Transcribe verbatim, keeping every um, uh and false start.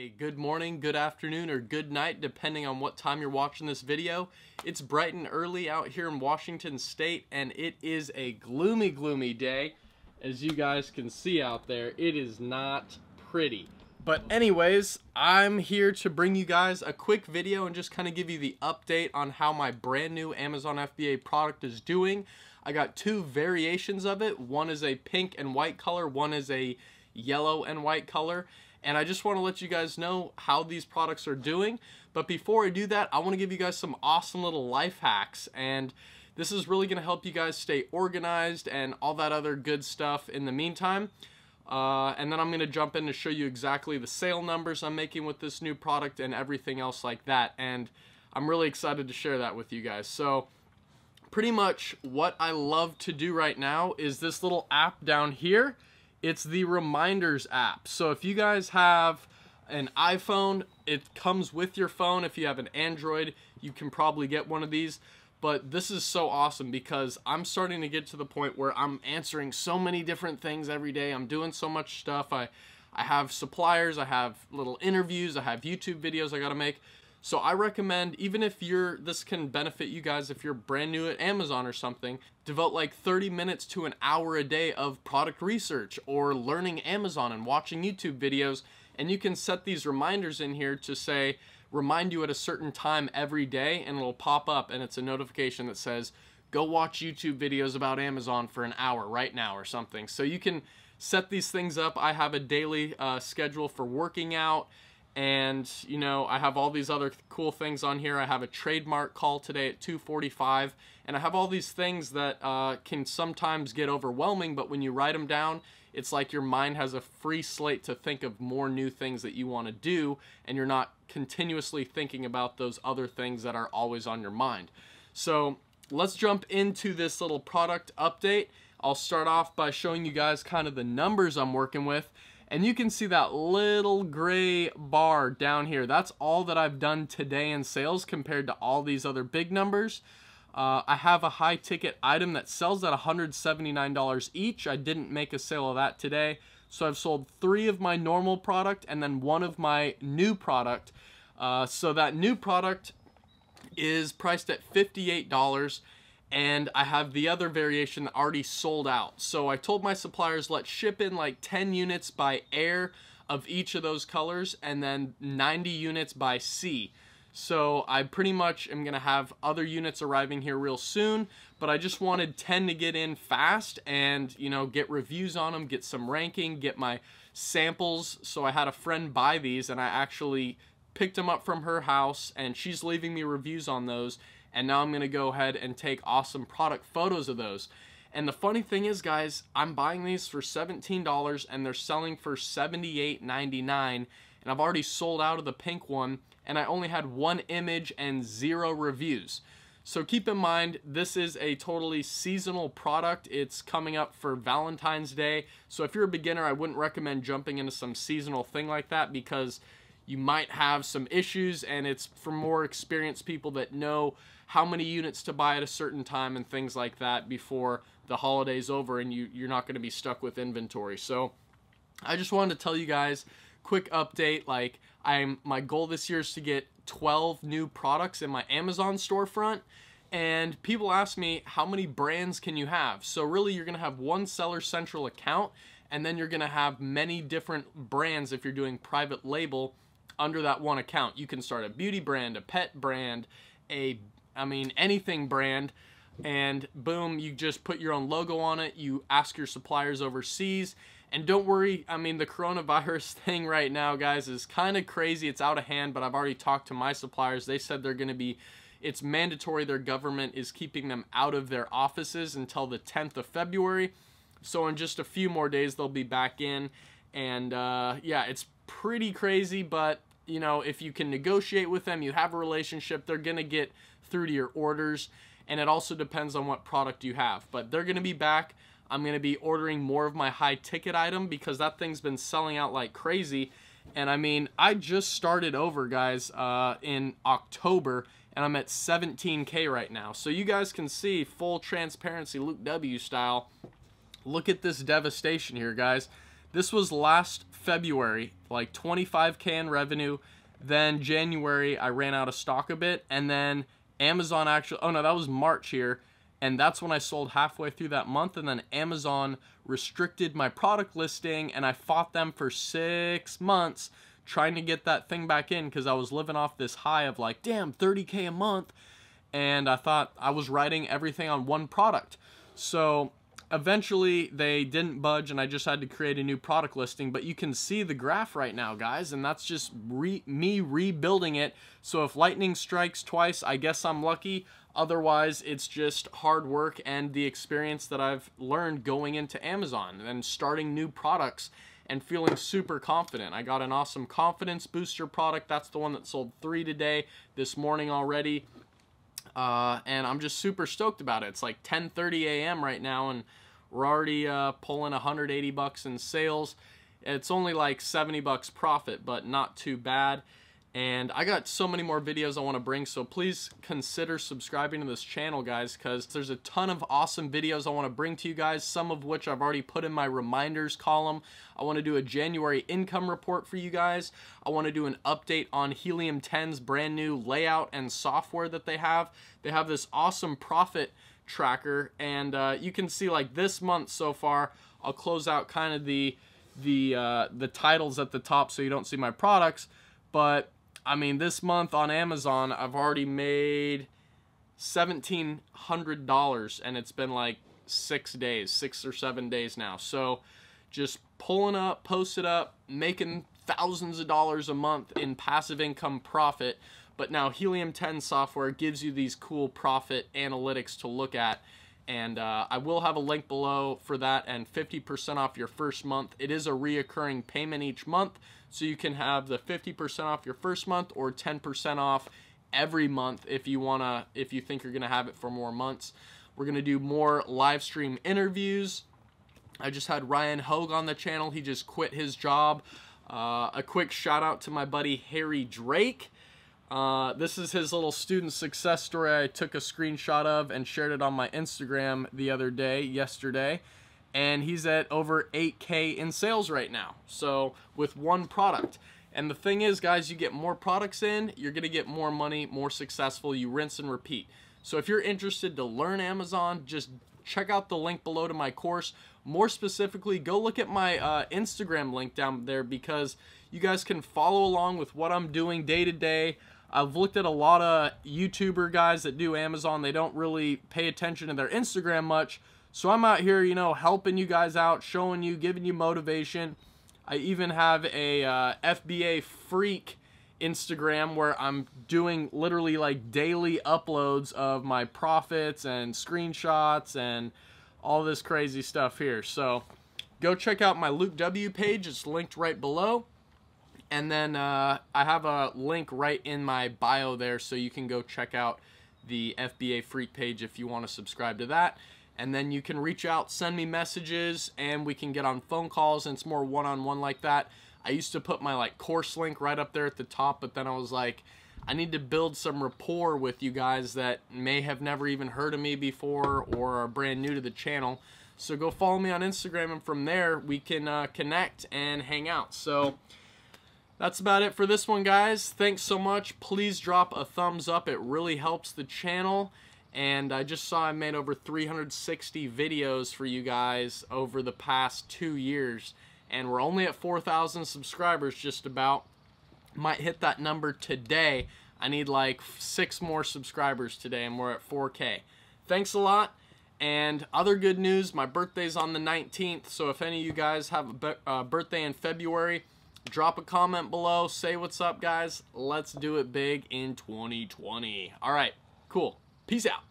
Hey, good morning, good afternoon, or good night, depending on what time you're watching this video. It's bright and early out here in Washington State, and it is a gloomy, gloomy day. As you guys can see out there, it is not pretty. But anyways, I'm here to bring you guys a quick video and just kind of give you the update on how my brand new Amazon F B A product is doing. I got two variations of it. One is a pink and white color, one is a yellow and white color. And I just want to let you guys know how these products are doing. But before I do that, I want to give you guys some awesome little life hacks. And this is really going to help you guys stay organized and all that other good stuff in the meantime. Uh, and then I'm going to jump in to show you exactly the sale numbers I'm making with this new product and everything else like that. And I'm really excited to share that with you guys. So pretty much what I love to do right now is this little app down here. It's the Reminders app. So if you guys have an iPhone, it comes with your phone. If you have an Android, you can probably get one of these. But this is so awesome because I'm starting to get to the point where I'm answering so many different things every day. I'm doing so much stuff. I, I have suppliers, I have little interviews, I have YouTube videos I gotta make. So I recommend, even if you're, this can benefit you guys if you're brand new at Amazon or something, devote like thirty minutes to an hour a day of product research or learning Amazon and watching YouTube videos. And you can set these reminders in here to say, remind you at a certain time every day, and it'll pop up and it's a notification that says, go watch YouTube videos about Amazon for an hour right now or something. So you can set these things up. I have a daily uh, schedule for working out. And, you know, I have all these other cool things on here. I have a trademark call today at two forty-five. And I have all these things that uh, can sometimes get overwhelming, but when you write them down, it's like your mind has a free slate to think of more new things that you want to do, and you're not continuously thinking about those other things that are always on your mind. So let's jump into this little product update. I'll start off by showing you guys kind of the numbers I'm working with. And you can see that little gray bar down here. That's all that I've done today in sales compared to all these other big numbers. Uh, I have a high ticket item that sells at one hundred seventy-nine dollars each. I didn't make a sale of that today. So I've sold three of my normal product and then one of my new product. Uh, so that new product is priced at fifty-eight dollars. And I have the other variation already sold out. So I told my suppliers, let's ship in like ten units by air of each of those colors and then ninety units by sea. So I pretty much am gonna have other units arriving here real soon, but I just wanted ten to get in fast and, you know, get reviews on them, get some ranking, get my samples. So I had a friend buy these and I actually picked them up from her house and she's leaving me reviews on those. And now I'm gonna go ahead and take awesome product photos of those. And the funny thing is, guys, I'm buying these for seventeen dollars and they're selling for seventy-eight ninety-nine. And I've already sold out of the pink one and I only had one image and zero reviews. So keep in mind, this is a totally seasonal product. It's coming up for Valentine's Day. So if you're a beginner, I wouldn't recommend jumping into some seasonal thing like that because you might have some issues, and it's for more experienced people that know how many units to buy at a certain time and things like that before the holiday's over and you, you're not going to be stuck with inventory. So I just wanted to tell you guys, quick update, like I'm my goal this year is to get twelve new products in my Amazon storefront. And people ask me, how many brands can you have? So really you're going to have one Seller Central account, and then you're going to have many different brands if you're doing private label. Under that one account, you can start a beauty brand, a pet brand, a, I mean, anything brand, and boom, you just put your own logo on it, you ask your suppliers overseas, and don't worry, I mean, the coronavirus thing right now, guys, is kind of crazy, it's out of hand, but I've already talked to my suppliers, they said they're going to be, it's mandatory, their government is keeping them out of their offices until the tenth of February, so in just a few more days, they'll be back in, and uh, yeah, it's pretty crazy, but you know, if you can negotiate with them, you have a relationship, they're going to get through to your orders, and it also depends on what product you have. But they're going to be back. I'm going to be ordering more of my high ticket item because that thing's been selling out like crazy. And I mean, I just started over, guys, uh, in October, and I'm at seventeen K right now. So you guys can see, full transparency, Luke W style, look at this devastation here, guys. This was last February, like twenty-five K in revenue. Then January, I ran out of stock a bit. And then Amazon actually, oh no, that was March here. And that's when I sold halfway through that month. And then Amazon restricted my product listing, and I fought them for six months trying to get that thing back in, because I was living off this high of like, damn, thirty K a month. And I thought I was writing everything on one product. So eventually they didn't budge, and I just had to create a new product listing. But you can see the graph right now, guys, and that's just re me rebuilding it. So if lightning strikes twice, I guess I'm lucky. Otherwise, it's just hard work and the experience that I've learned going into Amazon and starting new products and feeling super confident. I got an awesome confidence booster product. That's the one that sold three today, this morning already. Uh, and I'm just super stoked about it. It's like ten thirty A M right now, and we're already uh, pulling one hundred eighty bucks in sales. It's only like seventy bucks profit, but not too bad. And I got so many more videos I want to bring, so please consider subscribing to this channel, guys, because there's a ton of awesome videos I want to bring to you guys, some of which I've already put in my reminders column. I want to do a January income report for you guys. I want to do an update on Helium ten's brand new layout and software that they have. They have this awesome profit tracker, and uh, you can see like this month so far, I'll close out kind of the, the, uh, the titles at the top so you don't see my products, but I mean, this month on Amazon, I've already made seventeen hundred dollars, and it's been like six days, six or seven days now. So just pulling up, posted up, making thousands of dollars a month in passive income profit. But now Helium ten software gives you these cool profit analytics to look at. And uh, I will have a link below for that, and fifty percent off your first month. It is a reoccurring payment each month, so you can have the fifty percent off your first month or ten percent off every month if you wanna, if you think you're gonna have it for more months. We're gonna do more live stream interviews. I just had Ryan Hogue on the channel. He just quit his job. Uh, a quick shout out to my buddy Harry Drake. Uh, this is his little student success story I took a screenshot of and shared it on my Instagram the other day, yesterday. And he's at over eight K in sales right now, so with one product. And the thing is, guys, you get more products in, you're going to get more money, more successful. You rinse and repeat. So if you're interested to learn Amazon, just check out the link below to my course. More specifically, go look at my uh, Instagram link down there, because you guys can follow along with what I'm doing day to day. I've looked at a lot of YouTuber guys that do Amazon. They don't really pay attention to their Instagram much. So I'm out here, you know, helping you guys out, showing you, giving you motivation. I even have a uh, F B A freak Instagram where I'm doing literally like daily uploads of my profits and screenshots and all this crazy stuff here. So go check out my Luke W page. It's linked right below. And then uh, I have a link right in my bio there, so you can go check out the F B A Freak page if you want to subscribe to that. And then you can reach out, send me messages, and we can get on phone calls, and it's more one-on-one like that. I used to put my like course link right up there at the top, but then I was like, I need to build some rapport with you guys that may have never even heard of me before or are brand new to the channel. So go follow me on Instagram, and from there we can uh, connect and hang out. So that's about it for this one, guys. Thanks so much. Please drop a thumbs up. It really helps the channel. And I just saw I made over three hundred sixty videos for you guys over the past two years. And we're only at four thousand subscribers just about. Might hit that number today. I need like six more subscribers today, and we're at four K. Thanks a lot. And other good news, my birthday's on the nineteenth. So if any of you guys have a uh, birthday in February, drop a comment below. Say what's up, guys. Let's do it big in twenty twenty. All right, cool. Peace out.